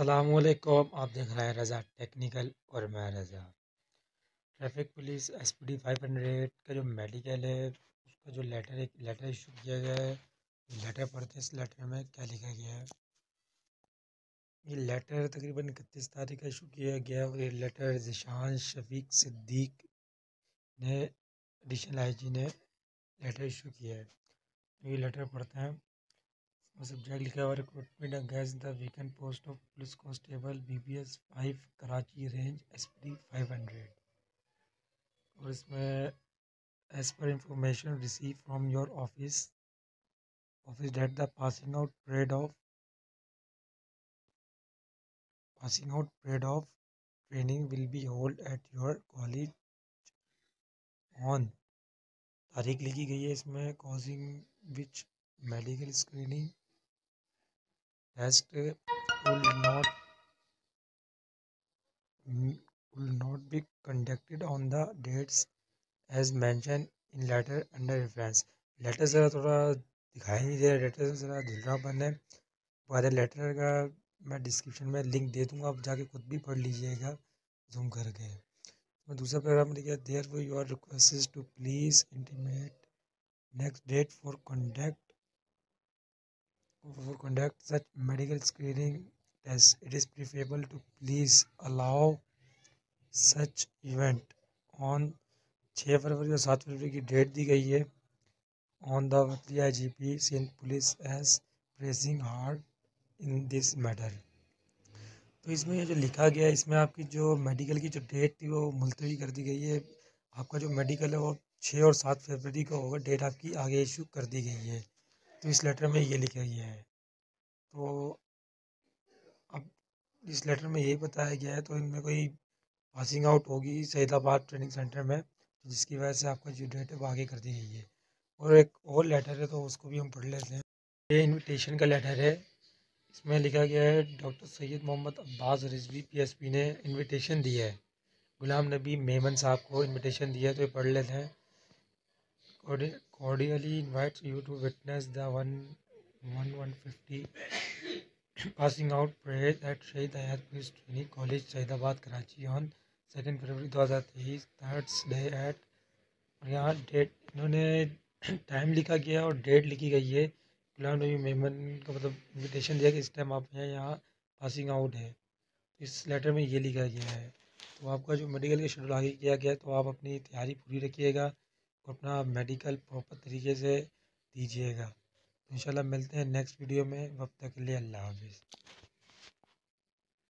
अस्सलामुअलैकुम। आप देख रहे हैं रजा टेक्निकल और मैं रजा। ट्रैफिक पुलिस SPD 500 का जो मेडिकल है उसका जो लेटर इशू किया गया है, लेटर पढ़ते हैं। इस लेटर में क्या लिखा गया है? ये लेटर तकरीबन 31 तारीख का इशू किया गया और ये लेटर जिशान शफीक सिद्दीक ने एडिशनल IG ने लेटर इशू किया है। ये लेटर पढ़ते हैं। सब्जेक्ट लिखा हुआ recruitment against the vacant post of police constable BBS 5 Karachi range SPD 500। और इसमें as per information receive from your office date the passing out parade of training will be hold at your college on, तारीख लिखी गई है इसमें, causing which medical screening test will not be conducted on the dates as mentioned in letter under reference। Letter ज़रा थोड़ा दिखाई नहीं दे रहा, लेटर ज़रा धुंधलापन है। पूरे लेटर का मैं डिस्क्रिप्शन में लिंक दे दूँगा, आप जाके खुद भी पढ़ लीजिएगा जूम करके। तो दूसरा पैराग्राफ लिखा, therefore you are requested to please intimate next date for conduct such medical screening test, it is preferable to please allow such event on 6 फरवरी और 7 फरवरी की डेट दी गई है। ऑन द वतली IGP Sindh police as pressing hard in this matter. तो इसमें जो लिखा गया है, इसमें आपकी जो मेडिकल की जो डेट थी वो मुलतवी कर दी गई है। आपका जो मेडिकल है वो 6 और 7 फरवरी का होगा, डेट आपकी आगे इशू कर दी गई है। तो इस लेटर में ये लिखा गया है। तो अब इस लेटर में यही बताया गया है। तो इनमें कोई पासिंग आउट होगी सैयदाबाद ट्रेनिंग सेंटर में, जिसकी वजह से आपका जो डेट है वो आगे कर दी गई है। और एक और लेटर है तो उसको भी हम पढ़ लेते हैं। ये इनविटेशन का लेटर है। इसमें लिखा गया है डॉक्टर सैयद मोहम्मद अब्बास रिजवी PSP ने इनविटेशन दिया है, गुलाम नबी मेमन साहब को इनविटेशन दिया है। तो ये पढ़ लेते हैं। Cordially invites you to witness the 1150 passing out parade at Shahid Ayat Police Training College, Saiyadabad, Karachi on 2 February 2023 Thursday at। और यहाँ डेट इन्होंने टाइम लिखा गया और डेट लिखी गई है। गुलाम नबी मेमन का मतलब इन्विटेशन दिया कि इस टाइम आप यहाँ पासिंग आउट है। इस लेटर में ये लिखा गया है। तो आपका जो मेडिकल का शेड्यूल आगे किया गया है, तो आप अपनी तैयारी पूरी रखिएगा, अपना मेडिकल प्रॉपर तरीके से दीजिएगा। इंशाल्लाह मिलते हैं नेक्स्ट वीडियो में। वक्त तक के लिए अल्लाह हाफ़िज़।